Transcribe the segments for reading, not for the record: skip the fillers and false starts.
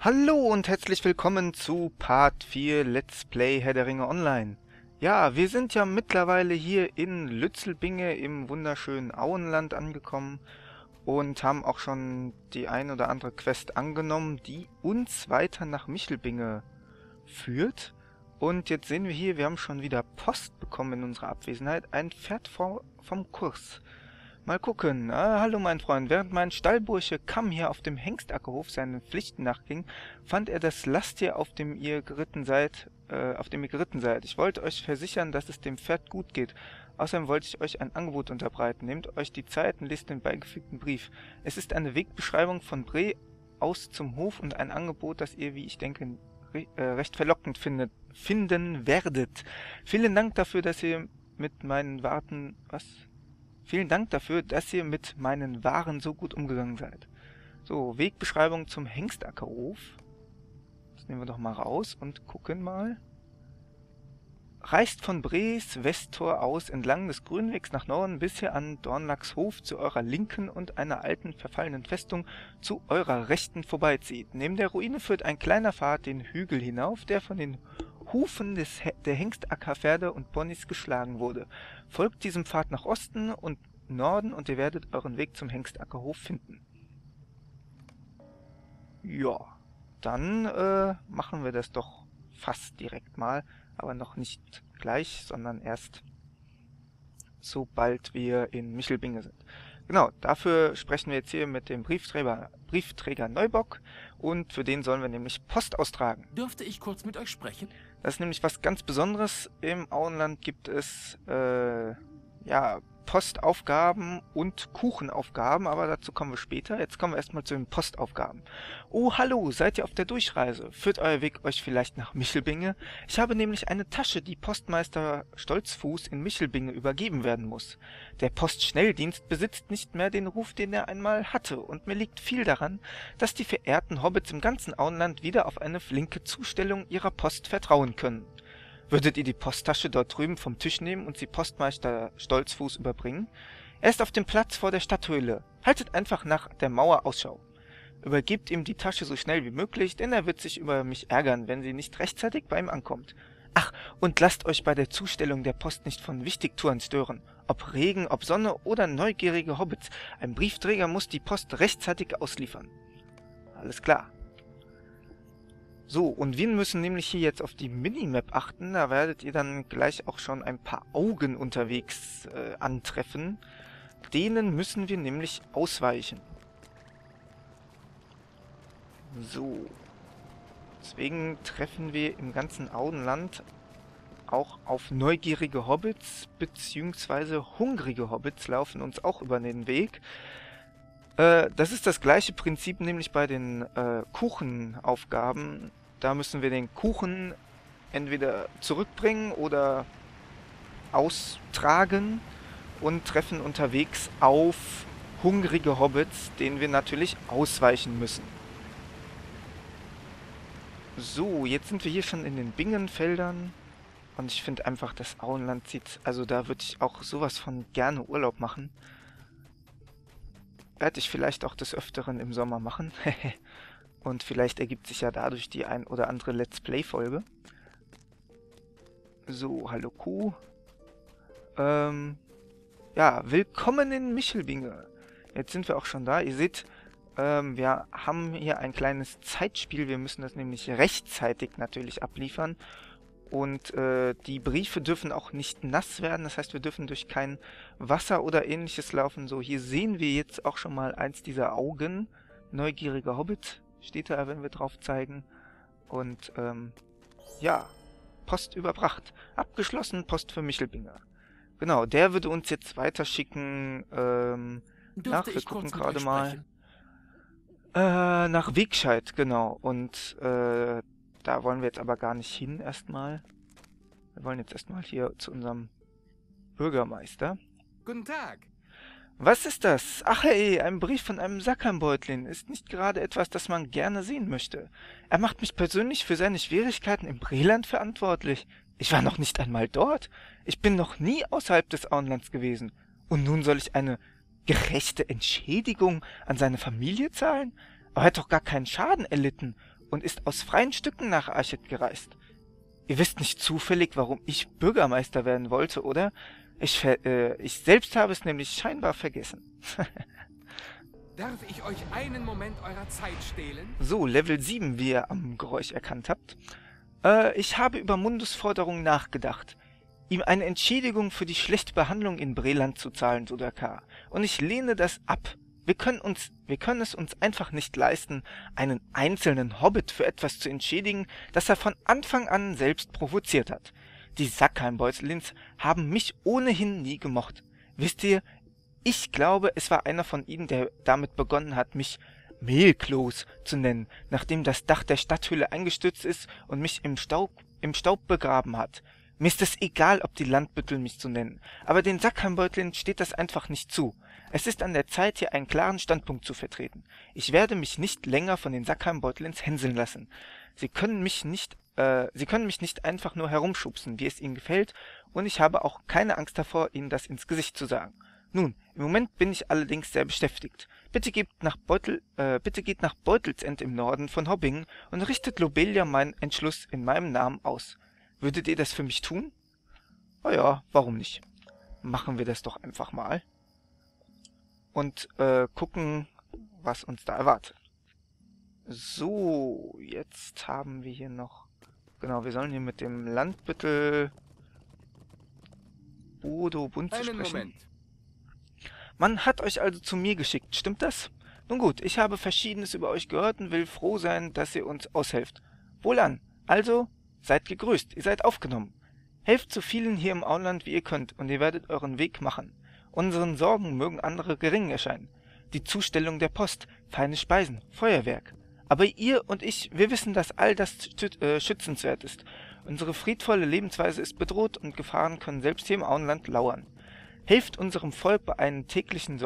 Hallo und herzlich willkommen zu Part 4 Let's Play Herr der Ringe Online. Ja, wir sind ja mittlerweile hier in Lützelbinge im wunderschönen Auenland angekommen und haben auch schon die ein oder andere Quest angenommen, die uns weiter nach Michelbinge führt. Und jetzt sehen wir hier, wir haben schon wieder Post bekommen in unserer Abwesenheit, ein Pferd vom Kurs. Mal gucken. Hallo mein Freund. Während mein Stallbursche Kamm hier auf dem Hengstackerhof seinen Pflichten nachging, fand er das Lasttier, auf dem ihr geritten seid. Ich wollte euch versichern, dass es dem Pferd gut geht. Außerdem wollte ich euch ein Angebot unterbreiten. Nehmt euch die Zeit und lest den beigefügten Brief. Es ist eine Wegbeschreibung von Bre aus zum Hof und ein Angebot, das ihr, wie ich denke, recht verlockend finden werdet. Vielen Dank dafür, dass ihr mit meinen Warten... Was? Vielen Dank dafür, dass ihr mit meinen Waren so gut umgegangen seid. So, Wegbeschreibung zum Hengstackerhof. Das nehmen wir doch mal raus und gucken mal. Reist von Bres Westtor aus entlang des Grünwegs nach Norden bis hier an Dornlacks Hof zu eurer Linken und einer alten, verfallenen Festung zu eurer Rechten vorbeizieht. Neben der Ruine führt ein kleiner Pfad den Hügel hinauf, der von den Hufen der Hengstackerpferde und Ponys geschlagen wurde. Folgt diesem Pfad nach Osten und Norden und ihr werdet euren Weg zum Hengstackerhof finden. Ja, dann machen wir das doch fast direkt mal, aber noch nicht gleich, sondern erst sobald wir in Michelbinge sind. Genau, dafür sprechen wir jetzt hier mit dem Briefträger Neubock und für den sollen wir nämlich Post austragen. Dürfte ich kurz mit euch sprechen? Das ist nämlich was ganz Besonderes. Im Auenland gibt es ja, Postaufgaben und Kuchenaufgaben, aber dazu kommen wir später. Jetzt kommen wir erstmal zu den Postaufgaben. Oh, hallo, seid ihr auf der Durchreise? Führt euer Weg euch vielleicht nach Michelbinge? Ich habe nämlich eine Tasche, die Postmeister Stolzfuß in Michelbinge übergeben werden muss. Der Postschnelldienst besitzt nicht mehr den Ruf, den er einmal hatte, und mir liegt viel daran, dass die verehrten Hobbits im ganzen Auenland wieder auf eine flinke Zustellung ihrer Post vertrauen können. Würdet ihr die Posttasche dort drüben vom Tisch nehmen und sie Postmeister Stolzfuß überbringen? Er ist auf dem Platz vor der Stadthöhle. Haltet einfach nach der Mauer Ausschau. Übergebt ihm die Tasche so schnell wie möglich, denn er wird sich über mich ärgern, wenn sie nicht rechtzeitig bei ihm ankommt. Ach, und lasst euch bei der Zustellung der Post nicht von Wichtigtouren stören. Ob Regen, ob Sonne oder neugierige Hobbits, ein Briefträger muss die Post rechtzeitig ausliefern. Alles klar. So, und wir müssen nämlich hier jetzt auf die Minimap achten. Da werdet ihr dann gleich auch schon ein paar Augen unterwegs antreffen. Denen müssen wir nämlich ausweichen. So. Deswegen treffen wir im ganzen Auenland auch auf neugierige Hobbits, beziehungsweise hungrige Hobbits laufen uns auch über den Weg. Das ist das gleiche Prinzip, nämlich bei den Kuchenaufgaben. Da müssen wir den Kuchen entweder zurückbringen oder austragen und treffen unterwegs auf hungrige Hobbits, denen wir natürlich ausweichen müssen. So, jetzt sind wir hier schon in den Bingenfeldern und ich finde einfach, das Auenland sieht, also da würde ich auch sowas von gerne Urlaub machen. Werde ich vielleicht auch des Öfteren im Sommer machen. Und vielleicht ergibt sich ja dadurch die ein oder andere Let's Play-Folge. So, hallo Kuh. Ja, willkommen in Michelbinge. Jetzt sind wir auch schon da. Ihr seht, wir haben hier ein kleines Zeitspiel. Wir müssen das nämlich rechtzeitig natürlich abliefern. Und die Briefe dürfen auch nicht nass werden, das heißt, wir dürfen durch kein Wasser oder ähnliches laufen. So, hier sehen wir jetzt auch schon mal eins dieser Augen. Neugieriger Hobbit steht da, wenn wir drauf zeigen. Und ja, Post überbracht. Abgeschlossen, Post für Michelbinge. Genau, der würde uns jetzt weiterschicken. Wir gucken gerade mal. Nach Wegscheid, genau. Und da wollen wir jetzt aber gar nicht hin erstmal. Wir wollen jetzt erstmal hier zu unserem Bürgermeister. Guten Tag. Was ist das? Ach hey, ein Brief von einem Sackheim-Beutlin ist nicht gerade etwas, das man gerne sehen möchte. Er macht mich persönlich für seine Schwierigkeiten im Breiland verantwortlich. Ich war noch nicht einmal dort. Ich bin noch nie außerhalb des Auenlands gewesen. Und nun soll ich eine gerechte Entschädigung an seine Familie zahlen? Aber er hat doch gar keinen Schaden erlitten. und ist aus freien Stücken nach Archet gereist. Ihr wisst nicht zufällig, warum ich Bürgermeister werden wollte, oder? Ich selbst habe es nämlich scheinbar vergessen. Darf ich euch einen Moment eurer Zeit stehlen? So, Level 7, wie ihr am Geräusch erkannt habt. Ich habe über Mundusforderungen nachgedacht. Ihm eine Entschädigung für die schlechte Behandlung in Breiland zu zahlen, Dodacar. Und ich lehne das ab. Wir können es uns einfach nicht leisten, einen einzelnen Hobbit für etwas zu entschädigen, das er von Anfang an selbst provoziert hat. Die Sackheim-Beutlins haben mich ohnehin nie gemocht. Wisst ihr, ich glaube, es war einer von ihnen, der damit begonnen hat, mich Mehlkloß zu nennen, nachdem das Dach der Stadthöhle eingestürzt ist und mich im Staub begraben hat. Mir ist es egal, ob die Landbüttel mich zu nennen, aber den Sackheim-Beutlin steht das einfach nicht zu. Es ist an der Zeit, hier einen klaren Standpunkt zu vertreten. Ich werde mich nicht länger von den Sackheim-Beutlins hänseln lassen. Sie können mich nicht einfach nur herumschubsen, wie es ihnen gefällt, und ich habe auch keine Angst davor, ihnen das ins Gesicht zu sagen. Nun, im Moment bin ich allerdings sehr beschäftigt. Bitte geht nach Beutelsend im Norden von Hobbingen und richtet Lobelia meinen Entschluss in meinem Namen aus. Würdet ihr das für mich tun? Oh ja, warum nicht? Machen wir das doch einfach mal. Und gucken, was uns da erwartet. So, jetzt haben wir hier noch... Genau, wir sollen hier mit dem Landbüttel Odo Bunze sprechen. Man hat euch also zu mir geschickt, stimmt das? Nun gut, ich habe Verschiedenes über euch gehört und will froh sein, dass ihr uns aushelft. Wohlan, also... Seid gegrüßt, ihr seid aufgenommen. Helft so vielen hier im Auenland, wie ihr könnt, und ihr werdet euren Weg machen. Unseren Sorgen mögen andere gering erscheinen. Die Zustellung der Post, feine Speisen, Feuerwerk. Aber ihr und ich, wir wissen, dass all das schützenswert ist. Unsere friedvolle Lebensweise ist bedroht und Gefahren können selbst hier im Auenland lauern. Helft unserem Volk bei seinen täglichen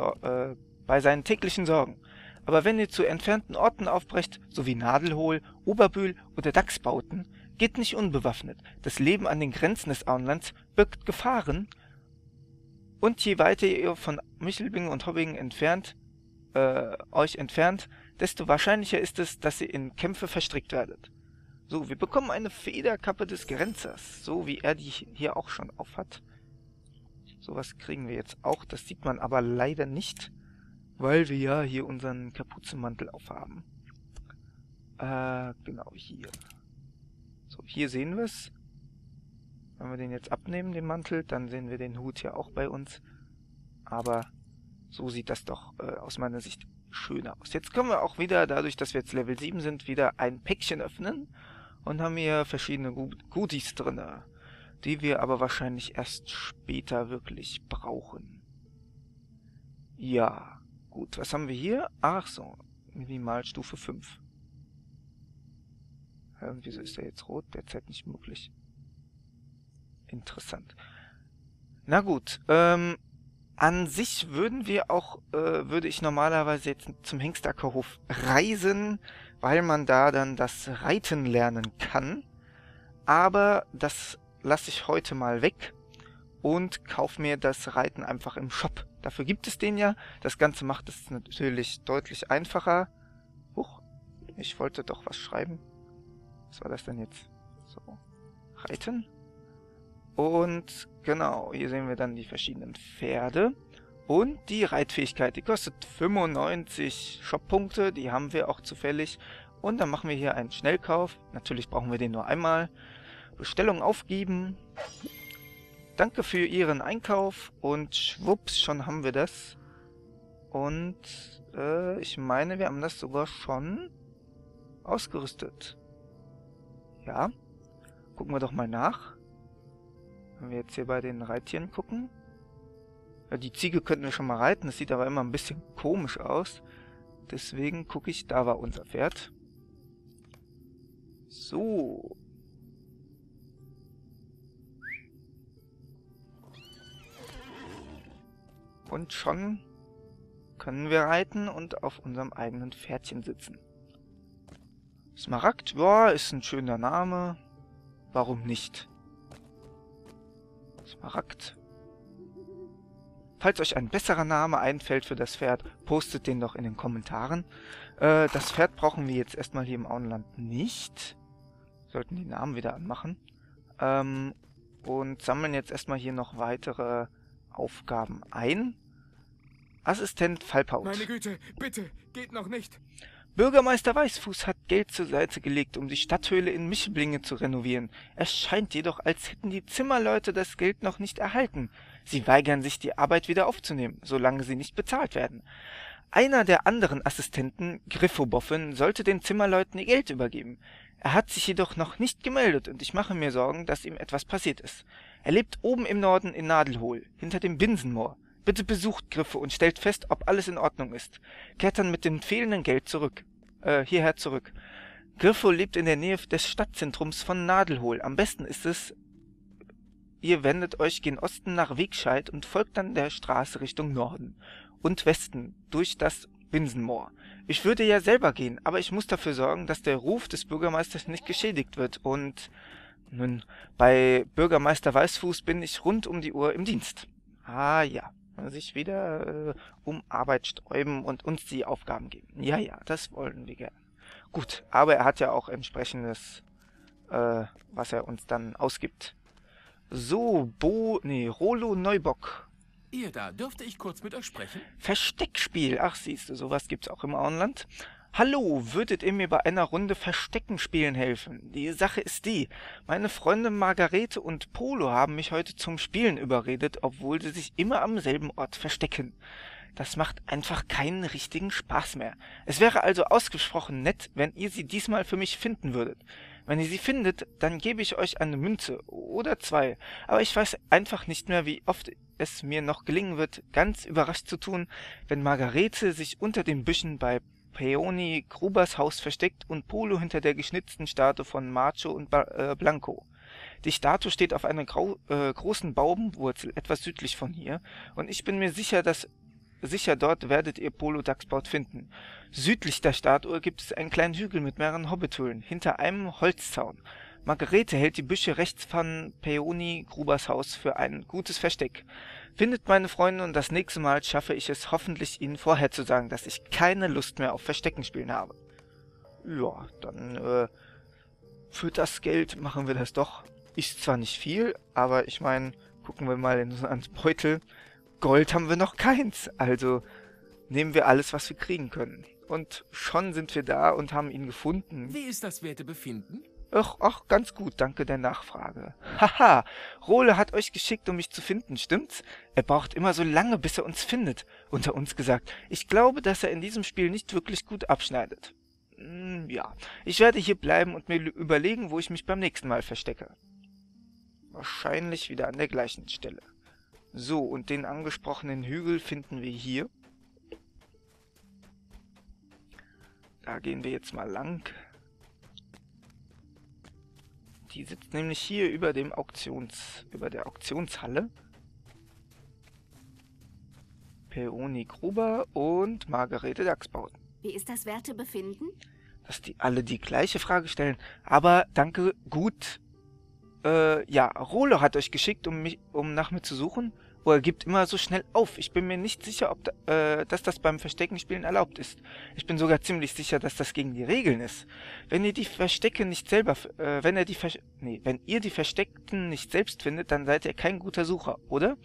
Sorgen. Aber wenn ihr zu entfernten Orten aufbrecht, so wie Nadelhohl, Oberbühl oder Dachsbauten, geht nicht unbewaffnet. Das Leben an den Grenzen des Auenlands birgt Gefahren. Und je weiter ihr von Michelbinge und Hobbingen euch entfernt, desto wahrscheinlicher ist es, dass ihr in Kämpfe verstrickt werdet. So, wir bekommen eine Federkappe des Grenzers, so wie er die hier auch schon auf hat. Sowas kriegen wir jetzt auch, das sieht man aber leider nicht, weil wir ja hier unseren Kapuzenmantel aufhaben. Genau hier. So, hier sehen wir es. Wenn wir den jetzt abnehmen, den Mantel, dann sehen wir den Hut ja auch bei uns. Aber so sieht das doch aus meiner Sicht schöner aus. Jetzt können wir auch wieder, dadurch, dass wir jetzt Level 7 sind, wieder ein Päckchen öffnen. Und haben hier verschiedene Goodies drin, die wir aber wahrscheinlich erst später wirklich brauchen. Ja, gut. Was haben wir hier? Ach so, Minimalstufe 5. Wieso ist er jetzt rot? Derzeit nicht möglich. Interessant. Na gut, an sich würden wir auch, würde ich normalerweise jetzt zum Hengstackerhof reisen, weil man da dann das Reiten lernen kann. Aber das lasse ich heute mal weg und kaufe mir das Reiten einfach im Shop. Dafür gibt es den ja. Das Ganze macht es natürlich deutlich einfacher. Huch, ich wollte doch was schreiben. Was war das denn jetzt? So, Reiten. Und genau, hier sehen wir dann die verschiedenen Pferde. Und die Reitfähigkeit, die kostet 95 Shop-Punkte, die haben wir auch zufällig. Und dann machen wir hier einen Schnellkauf. Natürlich brauchen wir den nur einmal. Bestellung aufgeben. Danke für Ihren Einkauf. Und schwupps, schon haben wir das. Und ich meine, wir haben das sogar schon ausgerüstet. Ja, gucken wir doch mal nach. Wenn wir jetzt hier bei den Reittieren gucken. Ja, die Ziege könnten wir schon mal reiten, das sieht aber immer ein bisschen komisch aus. Deswegen gucke ich, da war unser Pferd. So. Und schon können wir reiten und auf unserem eigenen Pferdchen sitzen. Smaragd, ja, ist ein schöner Name. Warum nicht? Smaragd. Falls euch ein besserer Name einfällt für das Pferd, postet den doch in den Kommentaren. Das Pferd brauchen wir jetzt erstmal hier im Auenland nicht. Sollten die Namen wieder anmachen. Und sammeln jetzt erstmal hier noch weitere Aufgaben ein. Assistent Fallpaut. Meine Güte, bitte, geht noch nicht. Bürgermeister Weißfuß hat Geld zur Seite gelegt, um die Stadthöhle in Michelbinge zu renovieren. Es scheint jedoch, als hätten die Zimmerleute das Geld noch nicht erhalten. Sie weigern sich, die Arbeit wieder aufzunehmen, solange sie nicht bezahlt werden. Einer der anderen Assistenten, Griffo Boffin, sollte den Zimmerleuten ihr Geld übergeben. Er hat sich jedoch noch nicht gemeldet und ich mache mir Sorgen, dass ihm etwas passiert ist. Er lebt oben im Norden in Nadelhohl, hinter dem Binsenmoor. Bitte besucht Griffo und stellt fest, ob alles in Ordnung ist. Kehrt dann mit dem fehlenden Geld zurück. Hierher zurück. Griffo lebt in der Nähe des Stadtzentrums von Nadelhohl. Am besten ist es, ihr wendet euch gen Osten nach Wegscheid und folgt dann der Straße Richtung Norden und Westen durch das Binsenmoor. Ich würde ja selber gehen, aber ich muss dafür sorgen, dass der Ruf des Bürgermeisters nicht geschädigt wird und... Nun, bei Bürgermeister Weißfuß bin ich rund um die Uhr im Dienst. Ah ja. Sich wieder um Arbeit sträuben und uns die Aufgaben geben. Ja, ja, das wollen wir gerne. Gut, aber er hat ja auch entsprechendes, was er uns dann ausgibt. So, Rolo Neubock. Ihr da, dürfte ich kurz mit euch sprechen? Versteckspiel, ach siehst du, sowas gibt's auch im Auenland. Hallo, würdet ihr mir bei einer Runde Verstecken spielen helfen? Die Sache ist die, meine Freunde Margarete und Polo haben mich heute zum Spielen überredet, obwohl sie sich immer am selben Ort verstecken. Das macht einfach keinen richtigen Spaß mehr. Es wäre also ausgesprochen nett, wenn ihr sie diesmal für mich finden würdet. Wenn ihr sie findet, dann gebe ich euch eine Münze oder zwei, aber ich weiß einfach nicht mehr, wie oft es mir noch gelingen wird, ganz überrascht zu tun, wenn Margarete sich unter den Büschen bei Peoni Grubers Haus versteckt und Polo hinter der geschnitzten Statue von Macho und Blanco. Die Statue steht auf einer großen Baumwurzel, etwas südlich von hier, und ich bin mir sicher, dass dort werdet ihr Polo Dachsbaut finden. Südlich der Statue gibt es einen kleinen Hügel mit mehreren Hobbithöhlen, hinter einem Holzzaun. Margarete hält die Büsche rechts von Peoni Grubers Haus für ein gutes Versteck. Findet meine Freunde und das nächste Mal schaffe ich es hoffentlich, ihnen vorher zu sagen, dass ich keine Lust mehr auf Versteckenspielen habe. Ja, dann für das Geld machen wir das doch. Ist zwar nicht viel, aber ich meine, gucken wir mal in unseren Beutel. Gold haben wir noch keins, also nehmen wir alles, was wir kriegen können. Und schon sind wir da und haben ihn gefunden. Wie ist das Wertebefinden? Ach, ganz gut, danke der Nachfrage. Haha, Role hat euch geschickt, um mich zu finden, stimmt's? Er braucht immer so lange, bis er uns findet. Unter uns gesagt, ich glaube, dass er in diesem Spiel nicht wirklich gut abschneidet. Ja, ich werde hier bleiben und mir überlegen, wo ich mich beim nächsten Mal verstecke. Wahrscheinlich wieder an der gleichen Stelle. So, und den angesprochenen Hügel finden wir hier. Da gehen wir jetzt mal lang. Die sitzt nämlich hier über dem über der Auktionshalle. Peoni Gruber und Margarete Dachsbauten. Wie ist das Wertebefinden? Dass die alle die gleiche Frage stellen. Aber danke, gut. Ja, Rolo hat euch geschickt, um nach mir zu suchen. Er gibt immer so schnell auf. Ich bin mir nicht sicher, ob dass das beim Versteckenspielen erlaubt ist. Ich bin sogar ziemlich sicher, dass das gegen die Regeln ist. Wenn ihr die Verstecke nicht selber, wenn ihr die Versteckten nicht selbst findet, dann seid ihr kein guter Sucher, oder?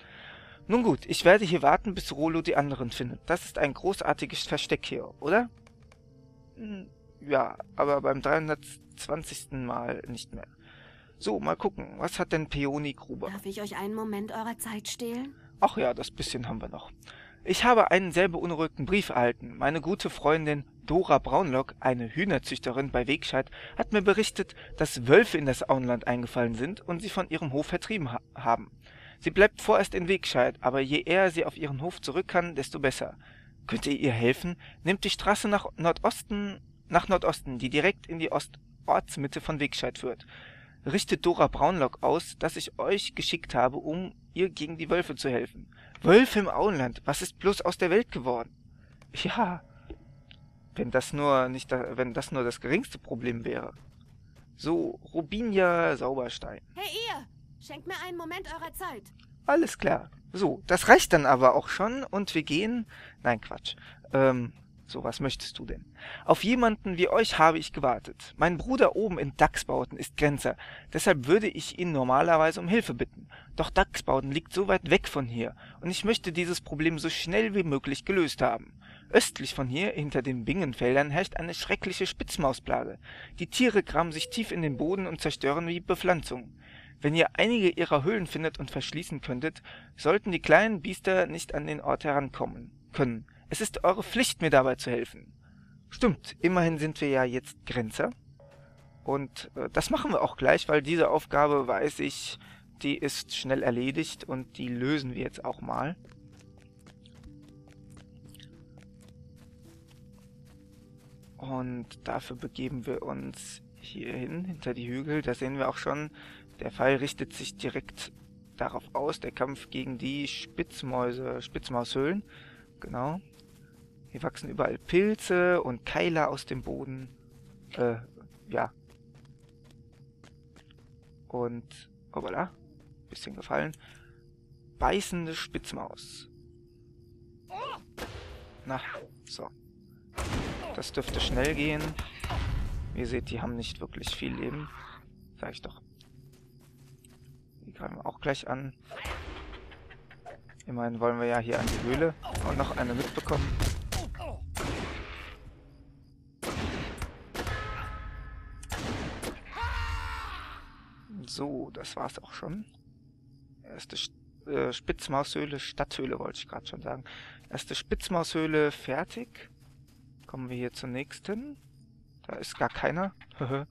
Nun gut, ich werde hier warten, bis Rolo die anderen findet. Das ist ein großartiges Versteck hier, oder? Ja, aber beim 320. Mal nicht mehr. So, mal gucken. Was hat denn Peoni Gruber? Darf ich euch einen Moment eurer Zeit stehlen? Ach ja, das bisschen haben wir noch. Ich habe einen sehr beunruhigten Brief erhalten. Meine gute Freundin Dora Braunlock, eine Hühnerzüchterin bei Wegscheid, hat mir berichtet, dass Wölfe in das Auenland eingefallen sind und sie von ihrem Hof vertrieben haben. Sie bleibt vorerst in Wegscheid, aber je eher sie auf ihren Hof zurück kann, desto besser. Könnt ihr ihr helfen? Nehmt die Straße nach Nordosten, die direkt in die Ortsmitte von Wegscheid führt. Richtet Dora Braunlock aus, dass ich euch geschickt habe, um ihr gegen die Wölfe zu helfen. Wölfe im Auenland, was ist bloß aus der Welt geworden? Ja, wenn das nur das geringste Problem wäre. So, Robinia Sauberstein. Hey ihr, schenkt mir einen Moment eurer Zeit. Alles klar. So, das reicht dann aber auch schon und wir gehen... Nein, Quatsch. So, was möchtest du denn? Auf jemanden wie euch habe ich gewartet. Mein Bruder oben in Dachsbauten ist Grenzer, deshalb würde ich ihn normalerweise um Hilfe bitten. Doch Dachsbauten liegt so weit weg von hier und ich möchte dieses Problem so schnell wie möglich gelöst haben. Östlich von hier, hinter den Bingenfeldern, herrscht eine schreckliche Spitzmausplage. Die Tiere graben sich tief in den Boden und zerstören wie Bepflanzungen. Wenn ihr einige ihrer Höhlen findet und verschließen könntet, sollten die kleinen Biester nicht an den Ort herankommen können. Es ist eure Pflicht, mir dabei zu helfen. Stimmt, immerhin sind wir ja jetzt Grenzer. Und das machen wir auch gleich, weil diese Aufgabe, weiß ich, die ist schnell erledigt und die lösen wir jetzt auch mal. Und dafür begeben wir uns hier hin, hinter die Hügel. Da sehen wir auch schon, der Pfeil richtet sich direkt darauf aus, der Kampf gegen die Spitzmaushöhlen. Genau. Hier wachsen überall Pilze und Keiler aus dem Boden. Ja. Und, oh voilà, bisschen gefallen. Beißende Spitzmaus. Na, so. Das dürfte schnell gehen. Ihr seht, die haben nicht wirklich viel Leben. Sag ich doch. Die greifen wir auch gleich an. Immerhin wollen wir ja hier an die Höhle. Und noch eine mitbekommen. So, das war's auch schon. Erste Spitzmaushöhle, Stadthöhle wollte ich gerade schon sagen. Erste Spitzmaushöhle fertig. Kommen wir hier zur nächsten. Da ist gar keiner. Da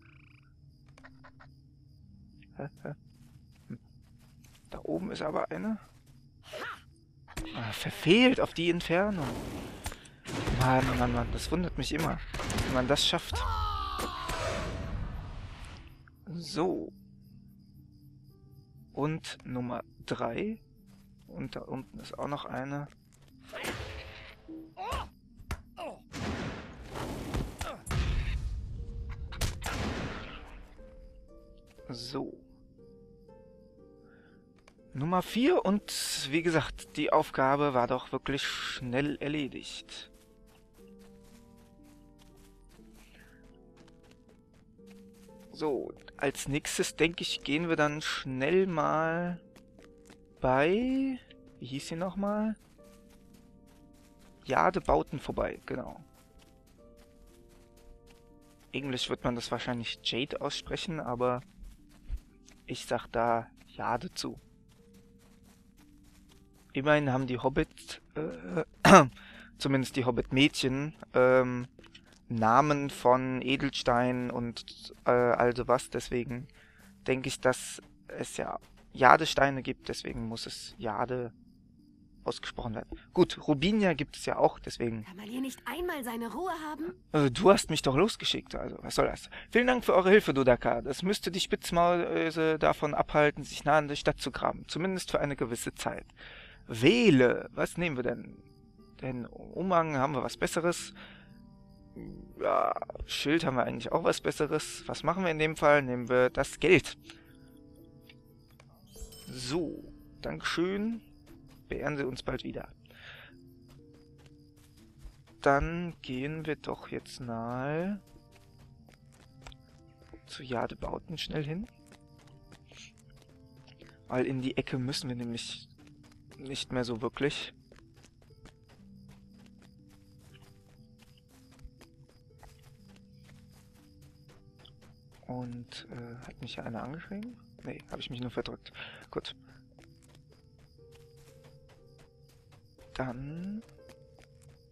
oben ist aber eine. Ah, verfehlt auf die Inferno. Mann, Mann, Mann, das wundert mich immer, wenn man das schafft. So. Und Nummer 3. Und da unten ist auch noch eine. So. Nummer 4 und wie gesagt, die Aufgabe war doch wirklich schnell erledigt. So, als nächstes denke ich, gehen wir dann schnell mal bei, wie hieß sie nochmal? Jadebauten vorbei, genau. Englisch wird man das wahrscheinlich Jade aussprechen, aber ich sag da Jade zu. Immerhin haben die Hobbit, zumindest die Hobbit-Mädchen, Namen von Edelstein und all sowas. Deswegen denke ich, dass es ja Jadesteine gibt. Deswegen muss es Jade ausgesprochen werden. Gut, Rubinia gibt es ja auch. Deswegen. Kann man hier nicht einmal seine Ruhe haben? Du hast mich doch losgeschickt. Also, was soll das? Vielen Dank für eure Hilfe, Dodacar. Das müsste die Spitzmäuse davon abhalten, sich nah an der Stadt zu graben. Zumindest für eine gewisse Zeit. Wähle. Was nehmen wir denn? Denn Umhang haben wir was Besseres. Ja, Schild haben wir eigentlich auch was Besseres. Was machen wir in dem Fall? Nehmen wir das Geld. So, Dankeschön. Beehren Sie uns bald wieder. Dann gehen wir doch jetzt mal zu Jadebauten schnell hin. Weil in die Ecke müssen wir nämlich... nicht mehr so wirklich. Und hat mich ja einer angeschrieben? Nee, habe ich mich nur verdrückt. Gut. Dann...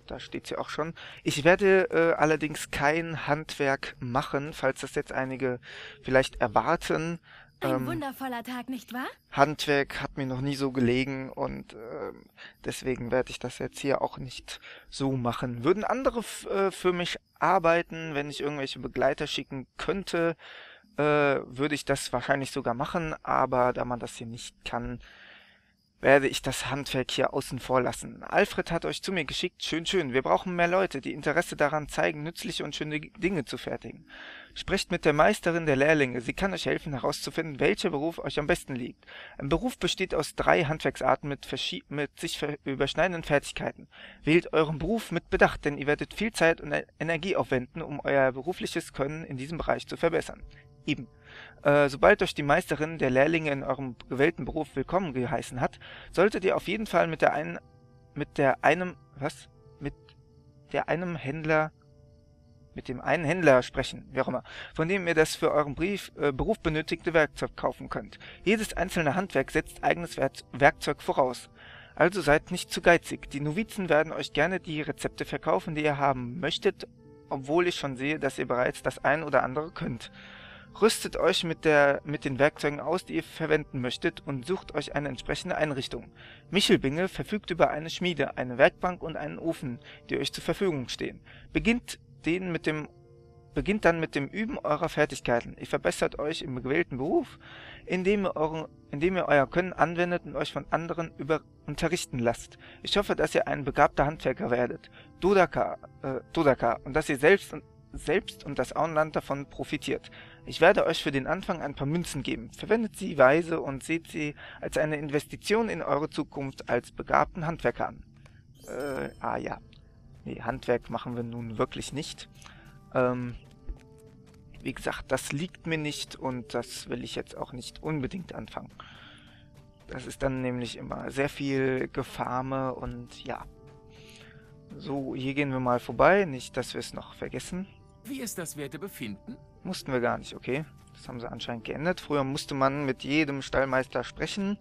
da steht es ja auch schon. Ich werde allerdings kein Handwerk machen, falls das jetzt einige vielleicht erwarten. Ein wundervoller Tag, nicht wahr? Handwerk hat mir noch nie so gelegen und deswegen werde ich das jetzt hier auch nicht so machen. Würden andere für mich arbeiten, wenn ich irgendwelche Begleiter schicken könnte, würde ich das wahrscheinlich sogar machen, aber da man das hier nicht kann, werde ich das Handwerk hier außen vor lassen. Alfred hat euch zu mir geschickt. Schön, schön. Wir brauchen mehr Leute, die Interesse daran zeigen, nützliche und schöne Dinge zu fertigen. Sprecht mit der Meisterin der Lehrlinge. Sie kann euch helfen, herauszufinden, welcher Beruf euch am besten liegt. Ein Beruf besteht aus 3 Handwerksarten mit sich überschneidenden Fertigkeiten. Wählt euren Beruf mit Bedacht, denn ihr werdet viel Zeit und Energie aufwenden, um euer berufliches Können in diesem Bereich zu verbessern. Eben. Sobald euch die Meisterin der Lehrlinge in eurem gewählten Beruf willkommen geheißen hat, solltet ihr auf jeden Fall mit dem einen Händler sprechen, wie auch immer, von dem ihr das für euren Beruf benötigte Werkzeug kaufen könnt. Jedes einzelne Handwerk setzt eigenes Werkzeug voraus. Also seid nicht zu geizig. Die Novizen werden euch gerne die Rezepte verkaufen, die ihr haben möchtet, obwohl ich schon sehe, dass ihr bereits das ein oder andere könnt. Rüstet euch mit den Werkzeugen aus, die ihr verwenden möchtet, und sucht euch eine entsprechende Einrichtung. Michelbinge verfügt über eine Schmiede, eine Werkbank und einen Ofen, die euch zur Verfügung stehen. Beginnt dann mit dem Üben eurer Fertigkeiten. Ihr verbessert euch im gewählten Beruf, indem ihr euer Können anwendet und euch von anderen unterrichten lasst. Ich hoffe, dass ihr ein begabter Handwerker werdet. Dodacar, und dass ihr selbst und das Auenland davon profitiert. Ich werde euch für den Anfang ein paar Münzen geben. Verwendet sie weise und seht sie als eine Investition in eure Zukunft als begabten Handwerker an. Ja. Nee, Handwerk machen wir nun wirklich nicht. Wie gesagt, das liegt mir nicht und das will ich jetzt auch nicht unbedingt anfangen. Das ist dann nämlich immer sehr viel Gefarme und ja. So, hier gehen wir mal vorbei. Nicht, dass wir es noch vergessen. Wie ist das werte Befinden? Mussten wir gar nicht, okay. Das haben sie anscheinend geändert. Früher musste man mit jedem Stallmeister sprechen.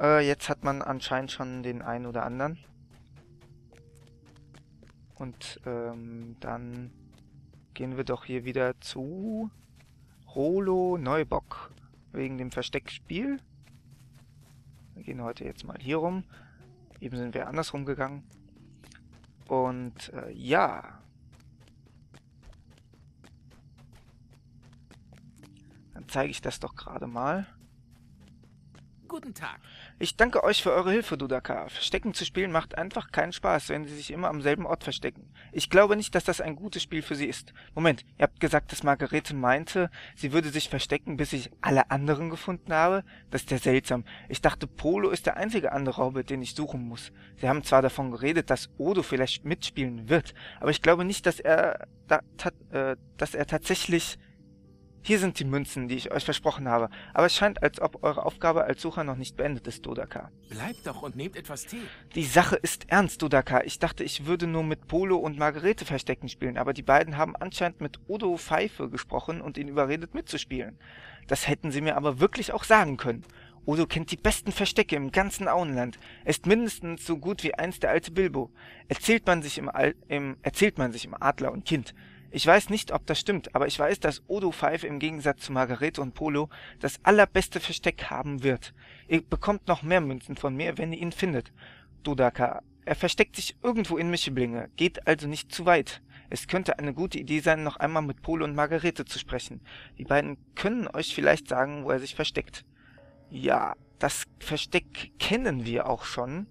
Jetzt hat man anscheinend schon den einen oder anderen. Und dann gehen wir doch hier wieder zu Rolo Neubock. Wegen dem Versteckspiel. Wir gehen heute jetzt mal hier rum. Eben sind wir andersrum gegangen. Und ja... zeige ich das doch gerade mal. Guten Tag. Ich danke euch für eure Hilfe, Dodacar. Verstecken zu spielen macht einfach keinen Spaß, wenn sie sich immer am selben Ort verstecken. Ich glaube nicht, dass das ein gutes Spiel für sie ist. Moment, ihr habt gesagt, dass Margarete meinte, sie würde sich verstecken, bis ich alle anderen gefunden habe? Das ist ja seltsam. Ich dachte, Polo ist der einzige andere Hobbit, den ich suchen muss. Sie haben zwar davon geredet, dass Odo vielleicht mitspielen wird, aber ich glaube nicht, dass er tatsächlich... Hier sind die Münzen, die ich euch versprochen habe. Aber es scheint, als ob eure Aufgabe als Sucher noch nicht beendet ist, Dodacar. Bleibt doch und nehmt etwas Tee. Die Sache ist ernst, Dodacar. Ich dachte, ich würde nur mit Polo und Margarete Verstecken spielen, aber die beiden haben anscheinend mit Odo Pfeife gesprochen und ihn überredet mitzuspielen. Das hätten sie mir aber wirklich auch sagen können. Odo kennt die besten Verstecke im ganzen Auenland. Er ist mindestens so gut wie einst der alte Bilbo. Erzählt man sich im Adler und Kind. Ich weiß nicht, ob das stimmt, aber ich weiß, dass Odo Pfeife im Gegensatz zu Margarete und Polo das allerbeste Versteck haben wird. Ihr bekommt noch mehr Münzen von mir, wenn ihr ihn findet. Dodacar, er versteckt sich irgendwo in Michelbinge, geht also nicht zu weit. Es könnte eine gute Idee sein, noch einmal mit Polo und Margarete zu sprechen. Die beiden können euch vielleicht sagen, wo er sich versteckt. Ja, das Versteck kennen wir auch schon.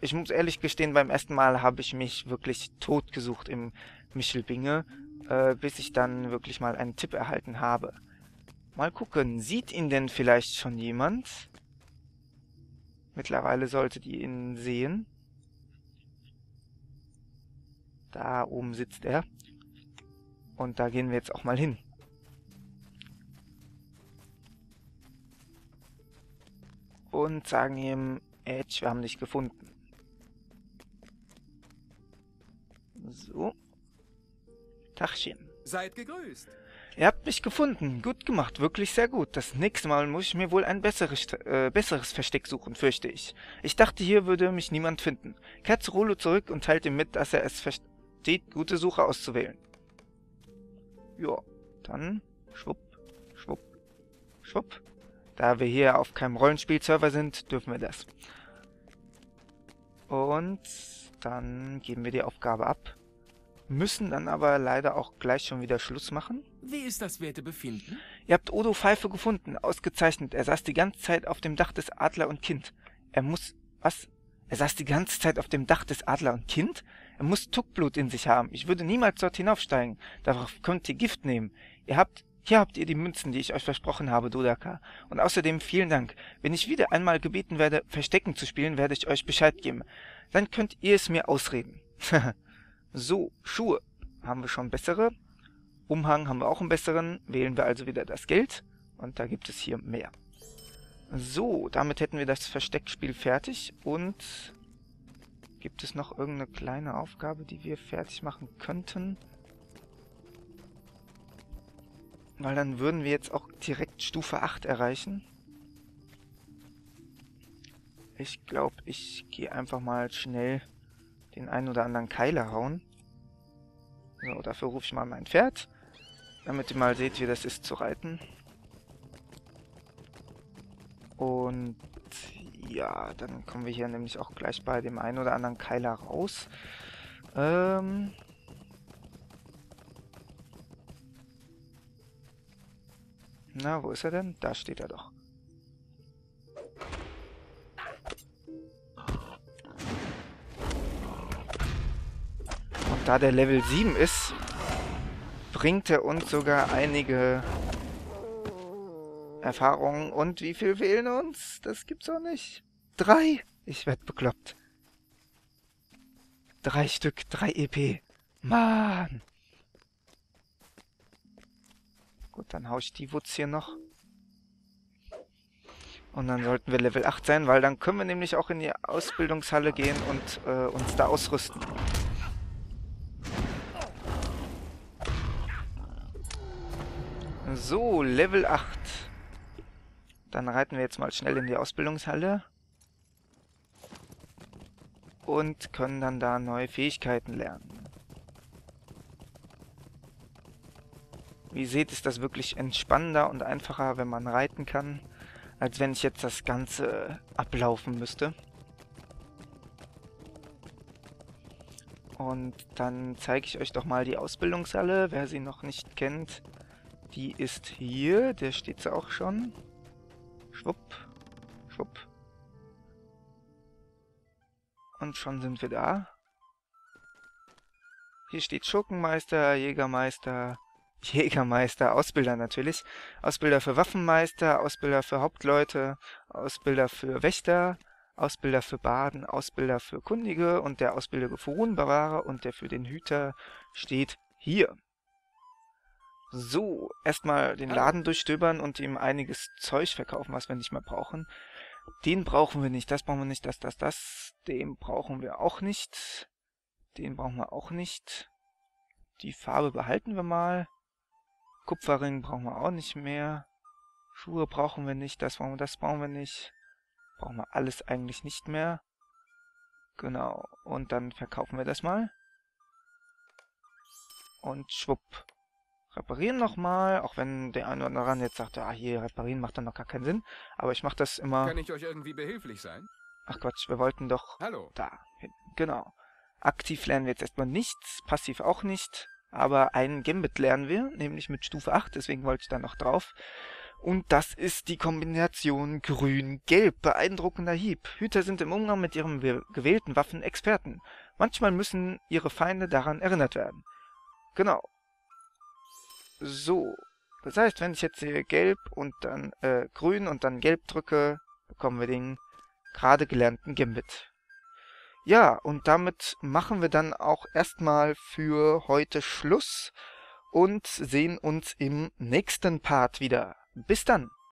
Ich muss ehrlich gestehen, beim ersten Mal habe ich mich wirklich tot gesucht im Michelbinge, bis ich dann wirklich mal einen Tipp erhalten habe. Mal gucken, sieht ihn denn vielleicht schon jemand? Mittlerweile solltet ihr ihn sehen. Da oben sitzt er. Und da gehen wir jetzt auch mal hin. Und sagen ihm, Edge, wir haben dich gefunden. So. Tachchen. Seid gegrüßt. Ihr habt mich gefunden. Gut gemacht. Wirklich sehr gut. Das nächste Mal muss ich mir wohl ein besseres Versteck suchen, fürchte ich. Ich dachte, hier würde mich niemand finden. Kehrt zu Rolo zurück und teilt ihm mit, dass er es versteht, gute Suche auszuwählen. Ja, dann schwupp, schwupp, schwupp. Da wir hier auf keinem Rollenspielserver sind, dürfen wir das. Und dann geben wir die Aufgabe ab. Müssen dann aber leider auch gleich schon wieder Schluss machen. Wie ist das werte Befinden? Ihr habt Odo Pfeife gefunden. Ausgezeichnet. Er saß die ganze Zeit auf dem Dach des Adler und Kind. Er muss... Was? Er saß die ganze Zeit auf dem Dach des Adler und Kind? Er muss Tuckblut in sich haben. Ich würde niemals dort hinaufsteigen. Darauf könnt ihr Gift nehmen. Hier habt ihr die Münzen, die ich euch versprochen habe, Dodacar. Und außerdem vielen Dank. Wenn ich wieder einmal gebeten werde, Verstecken zu spielen, werde ich euch Bescheid geben. Dann könnt ihr es mir ausreden. So, Schuhe. Haben wir schon bessere? Umhang haben wir auch einen besseren. Wählen wir also wieder das Geld. Und da gibt es hier mehr. So, damit hätten wir das Versteckspiel fertig. Und gibt es noch irgendeine kleine Aufgabe, die wir fertig machen könnten? Weil dann würden wir jetzt auch direkt Stufe 8 erreichen. Ich glaube, ich gehe einfach mal schnell den einen oder anderen Keiler hauen. So, dafür rufe ich mal mein Pferd, damit ihr mal seht, wie das ist zu reiten. Und ja, dann kommen wir hier nämlich auch gleich bei dem einen oder anderen Keiler raus. Na, wo ist er denn? Da steht er doch. Und da der Level 7 ist, bringt er uns sogar einige Erfahrungen. Und wie viel fehlen uns? Das gibt's auch nicht. 3! Ich werd bekloppt. 3 Stück, 3 EP. Mann! Gut, dann hau ich die Wutz hier noch. Und dann sollten wir Level 8 sein, weil dann können wir nämlich auch in die Ausbildungshalle gehen und uns da ausrüsten. So, Level 8. Dann reiten wir jetzt mal schnell in die Ausbildungshalle. Und können dann da neue Fähigkeiten lernen. Wie ihr seht, ist das wirklich entspannender und einfacher, wenn man reiten kann, als wenn ich jetzt das Ganze ablaufen müsste. Und dann zeige ich euch doch mal die Ausbildungshalle, wer sie noch nicht kennt. Die ist hier, der steht sie auch schon. Schwupp, schwupp. Und schon sind wir da. Hier steht Schurkenmeister, Jägermeister, Ausbilder natürlich. Ausbilder für Waffenmeister, Ausbilder für Hauptleute, Ausbilder für Wächter, Ausbilder für Barden, Ausbilder für Kundige und der Ausbilder für Runenbewahrer und der für den Hüter steht hier. So, erstmal den Laden durchstöbern und ihm einiges Zeug verkaufen, was wir nicht mehr brauchen. Den brauchen wir nicht, das brauchen wir nicht, das. Den brauchen wir auch nicht. Den brauchen wir auch nicht. Die Farbe behalten wir mal. Kupferring brauchen wir auch nicht mehr. Schuhe brauchen wir nicht, das brauchen wir nicht. Brauchen wir alles eigentlich nicht mehr. Genau, und dann verkaufen wir das mal. Und schwupp. Reparieren nochmal, auch wenn der eine oder andere jetzt sagt, ja, hier reparieren macht dann noch gar keinen Sinn. Aber ich mache das immer... Kann ich euch irgendwie behilflich sein? Ach Quatsch, wir wollten doch... Hallo. Da hin. Genau. Aktiv lernen wir jetzt erstmal nichts, passiv auch nicht. Aber einen Gambit lernen wir, nämlich mit Stufe 8, deswegen wollte ich da noch drauf. Und das ist die Kombination Grün-Gelb. Beeindruckender Hieb. Hüter sind im Umgang mit ihren gewählten Waffen Experten. Manchmal müssen ihre Feinde daran erinnert werden. Genau. So, das heißt, wenn ich jetzt hier gelb und dann grün und dann gelb drücke, bekommen wir den gerade gelernten Gambit. Ja, und damit machen wir dann auch erstmal für heute Schluss und sehen uns im nächsten Part wieder. Bis dann!